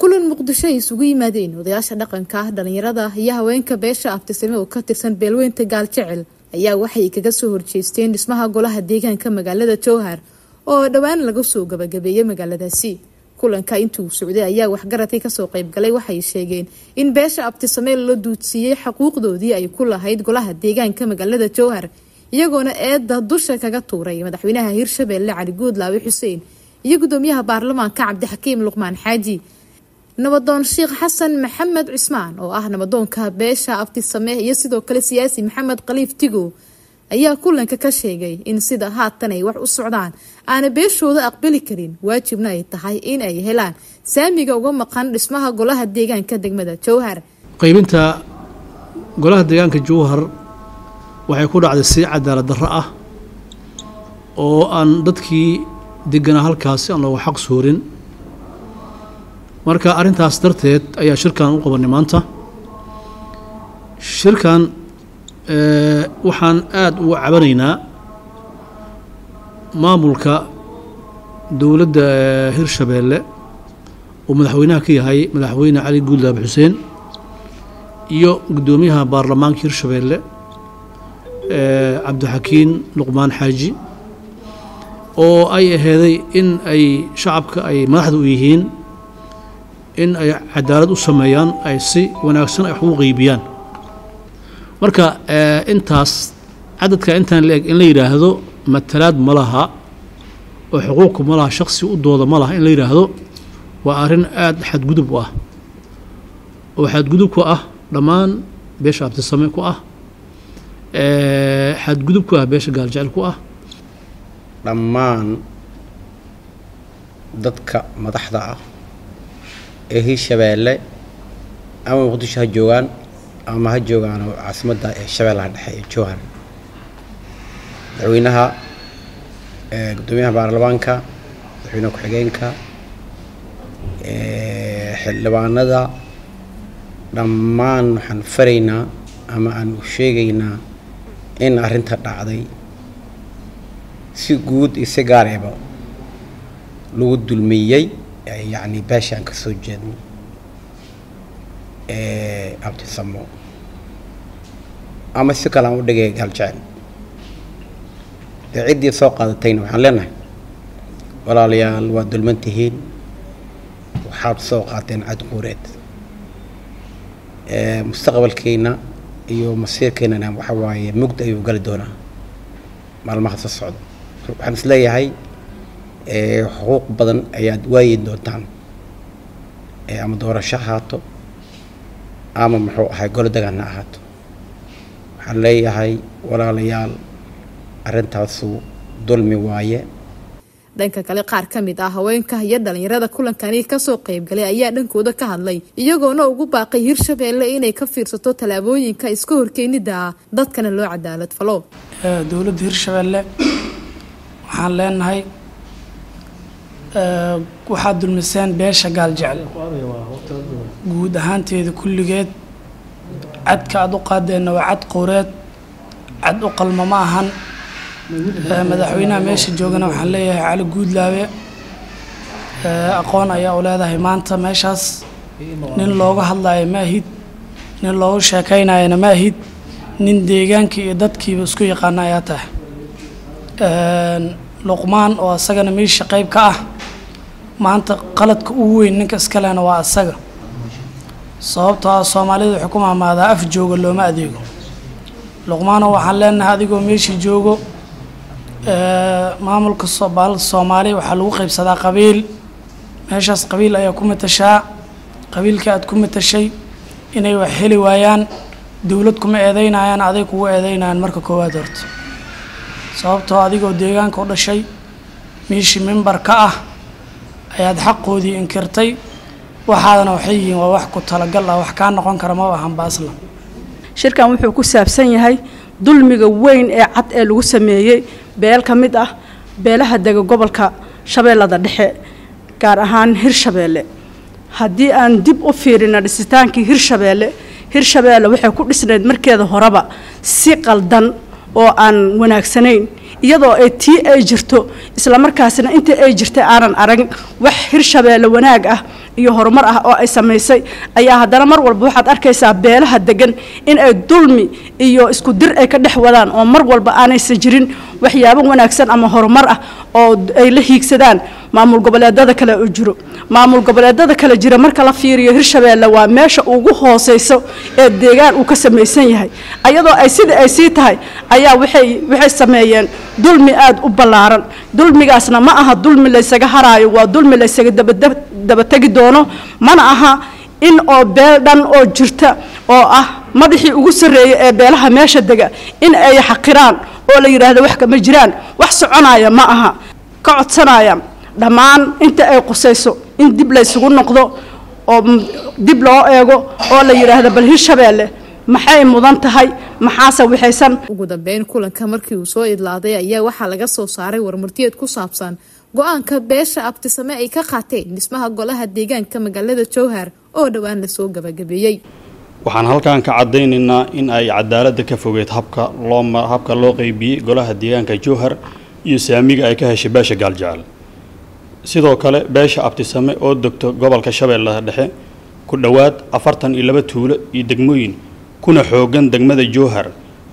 kulan muqdisho ay isugu yimaadeen odayaasha dhaqanka ah dhalinyarada iyo haweenka beesha abtisame oo ka tirsan beelweynta gaal jecel ayaa waxay kaga soo horjeesteen dhismaha golaha deegaanka magaalada Jowhar oo dhawaan laga soo gabagabeeyay magaaladaasi. Kulanka intuu socday ayaa waxgaratay ka soo qayb galay waxay sheegeen in beesha abtisame loo duudsiyay xuquuqdoodii ay ku lahayd golaha deegaanka magaalada Jowhar iyagoona eedda dusha kaga tuuray madaxweynaha hir Shabelle Carigood Laawi Xuseen iyo gudoomiyaha baarlamaanka Cabdixakiim Luqmaan Xaaji. نبضون الشيخ حسن محمد عثمان أو نبضون كبيشة أبتسامة يسدو كل سياسي محمد قليف تيجو أيها كلن ككشيجي إن سيدا هاتني وح السعودان أنا بيش وده أقبل كرين واجبنا يتحاين أي هلان سامي جوجم مقان اسمها قلها الديجان كدق مدى Jowhar قيم أنت قلها الديجان كJowhar وحيكون على الساعة على الرأة وأن ضدكي دقنا هالكاسي أنا وحق سورين marka arintaas darteed ayaa shirkan u qabanay maanta shirkan waxaan aad ugu cabanaynaa maamulka dawladda hir Shabelle oo madaxweynaha ka yahay madaxweyne Cali Guud Laabi Xuseen iyo gudoomiyaha baarlamaanka hir Shabelle Cabdixakiim Luqmaan Xaaji oo ay aheeday in ay shacabka ay madaxda u yihiin in ay cadaalad u sameeyaan ay si wanaagsan ay u qaybiyaan marka intaas cadadka intaan leeg in la yiraahdo matalaad malaha oo xuquuq malaha shakhsi u dooda malaha in la yiraahdo waa arin aad xadgudub ah oo xadgudub ku ah dhamaan beesha abtisame ku ah xadgudub ku ah beesha gaal jecel ku ah dhamaan dadka madaxda ah هي شباب أما مقدش هجوان أما هجوان وعاصمة الشباب عند حي Jowhar دعوينها قدوميها بارلمانكا دعوينها كحجينكا حلوان هذا لما نحن فرينا أما أن وشيجينا إن أرنتها تعدي سجود السجارة لود المية يعني باشا أنك سجد أبتسامو أما السكالة ودقيق هالجان عدي سوق هذتين وحن لنا ولا ليال ودو المنتهين وحاب سوق هاتين عد قوريت مستقبل كينا إيو مصير كينا وحواي مقد أيو قلدونا مع المخصص السعود وحن سليا هاي حقوق بدن أياد وايد دوتان أما دورة شهاتو أما محوق هاي قول دقان هاتو حلي هاي ولا ليال أرنتها سو دولمي وايه danka kale qaar kamid ah haweenka iyo dhalinyarada kulankaani ka soo qayb galay ayaa dhankooda ka hadlay iyagoona ugu baaqay hir Shabelle inay ka fiirsato talaabooyinka isku horkeenida dadkana loo cadaalad falo dawladda hir Shabelle waxaan leenahay waxaad dulmiseen beesha gaal jecel guud ahaanteeda kulligeed cadka aad u qaadeenna waa cad qowreed cad u qalma ma ahan madaxweynaha meesha joogana waxaan leeyahay Cali Guud Laabe aqoon ayaa u leedahay maanta meeshaas nin looga hadlayo ma ahid nin looga sheekaynayana ma ahid nin deegaanka iyo dadkiiba isku yaqaana ayaa tahay Luqmaan oo asagana meesha qayb ka ah maanta qaladka ugu weyn ninka iskaleena waa asaga sababtoo ah Soomaalidu xukuumadda maada af jooga looma adeego Luqmaan waxaan leenahay adigoo meesha joogo maamulka Soomaaliya waxa lagu qaybsadaa qabiil meeshaas qabiil ayaa ku matashaa qabiilka aad ku matashay inay wax heli waayaan dawlad kuma eedeynayaan aday kugu eedeynayaan marka koowaad horto sababtoo adigoo deegaanka u dhashay meeshii membarka ah ayaad xaqoodii inkirtay waxaadana waxay yihiin waa wax ku talagal ah wax ka noqon kara ma ahan baasla shirkan wuxuu ku saabsan yahay dulmiga weyn ee cad ee lagu sameeyay beel ka mid ah beelaha dega gobolka Shabeellada dhexe gaar ahaan hir Shabelle haddii aan dib u fiirino dhisitaankii hir Shabelle waxay ku dhisneed markeeda horeba si qaldan oo aan wanaagsaneyn iyadoo ay tii ay jirto isla markaasna inta ay jirtay aanan arag wax hir Shabelle wanaag ah iyo horumar ah oo ay sameysay ayaa hadana mar walba waxaad arkaysaa beelaha degan in ay dulmi iyo isku dir ay ka dhex wadaan oo mar walba aanaysan jirin waxyaabo wanaagsan ama horumar ah oo ay la hiigsadaan maamul goboleedada kale oo jiro maamul goboleedada kale jira marka la fiiriyo Hirshabeelle waa meesha ugu hooseyso ee deegaan uu ka sameysan yahay ayadoo ay sida ay sii tahay ayaa waxay sameeyeen dulmi aad u balaaran dulmigaasna ma aha dulmi la isaga haraayo waa dulmi la isaga daba tagi doono mana aha in oo beeldan oo jirta oo ah madaxii ugu sareeyay ee beelaha meesha daga in ay xaqiraan oo la yiraahdo wax kama jiraan wax soconaaya ma aha ka codsanaaya dhamaan inta ay qusayso in dib la isugu noqdo oo dib loo eego oo la yiraahdo bal Hirshabeelle maxay mudan tahay maxaase waxaysan ugu dambeyn kulanka markii uu soo idlaaday ayaa waxa laga soo saaray warmartiyeed ku saabsan go'aanka Beesha Abtisame ay ka qaateen dhismaha golaha deegaanka magaalada Jowhar oo dhawaan la soo gabagabeeyay waxaan halkaan ka cadeynaynaa in ay cadaalada ka fogeyd habka loo qaybiyay golaha deegaanka Jowhar iyo saamiga ay ka heshay Beesha Galjaal sidoo kale Beesha Abtisame oo degto gobolka Shabeellaha dhexe ku dhawaad 42 tuulo iyo degmooyin kuna xoogan degmada Jowhar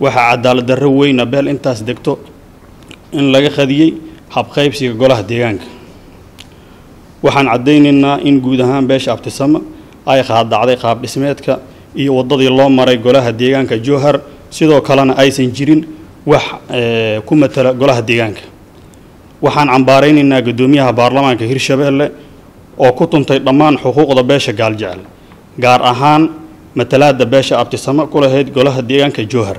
waxa cadaalad darro weyn beel intaas degto in laga qadiyay hab qaybsiga golaha deegaanka waxaan cadeynaynaa in guud ahaan Beesha Abtisame ay qaadacday qaab dhismeedka iyo wadadii loo maray golaha deegaanka Jowhar sidoo kalena aysan jirin wax ku matala golaha deegaanka waxaan cambaareynaynaa gudoomiyaha baarlamaanka Hirshabeelle oo ku tuntay dhamaan xuquuqda Beesha Galjaal gaar ahaan matalaada Beesha Abtisame ku lahayd golaha deegaanka Jowhar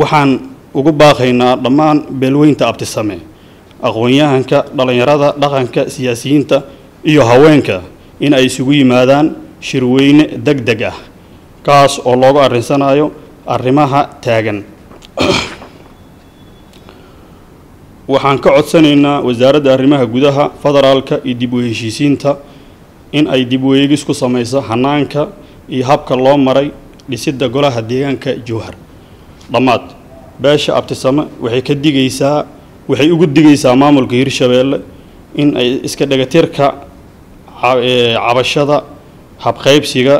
waxaan ugu baaqaynaa dhamaan beelweynta Abtisame aqoonyahanka dhalinyarada dhaqanka siyaasiyiinta iyo haweenka in ay isugu yimaadaan shirweyne degdeg ah kaas oo loogu arinsanayo arrimaha taagan waxaan ka codsanaynaa wasaaradda arrimaha gudaha federaalka iyo dib u heshiisiinta in ay dib u eegis ku sameeyso hanaanka iyo habka loo maray dhisidda golaha deegaanka Jowhar dhamaad Beesha Abtisame waxay ugu digaysaa maamulka Hirshabeelle in ay iska dhagatirka cabashada hab qaybsiga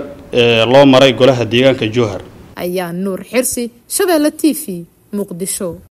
loo maray golaha deegaanka Jowhar ayaa Nuur Xirsi Shabelle TV Muqdisho